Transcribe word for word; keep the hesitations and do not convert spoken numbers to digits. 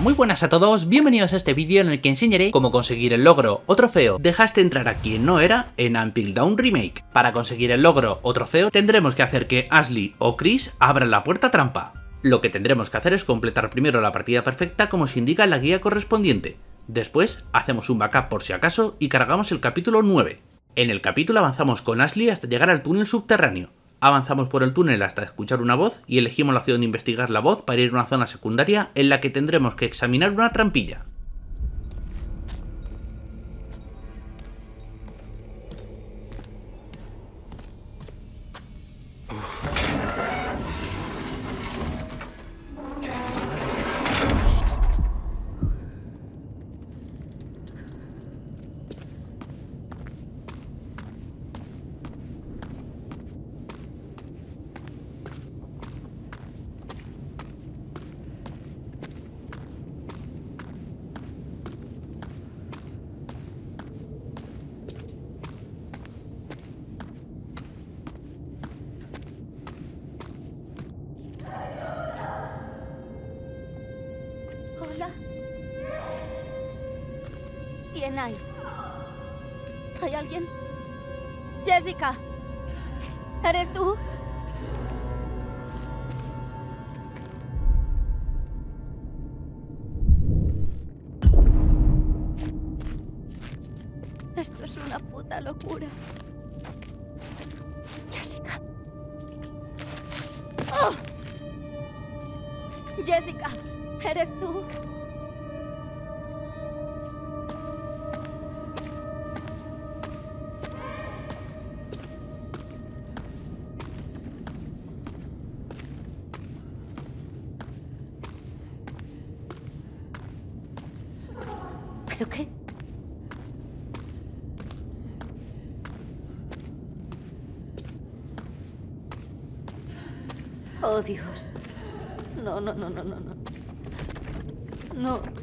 Hola, muy buenas a todos, bienvenidos a este vídeo en el que enseñaré cómo conseguir el logro o trofeo Dejaste entrar a quien no era en Until Dawn Remake. Para conseguir el logro o trofeo tendremos que hacer que Ashley o Chris abran la puerta trampa. Lo que tendremos que hacer es completar primero la partida perfecta como se indica en la guía correspondiente. Después hacemos un backup por si acaso y cargamos el capítulo nueve. En el capítulo avanzamos con Ashley hasta llegar al túnel subterráneo. Avanzamos por el túnel hasta escuchar una voz y elegimos la opción de investigar la voz para ir a una zona secundaria en la que tendremos que examinar una trampilla. ¿Quién hay? ¿Hay alguien? ¡Jessica! ¿Eres tú? Esto es una puta locura. Jessica. ¡Oh! Jessica, ¿eres tú? ¿Pero qué? Oh, Dios. No, no, no, no, no, no. No.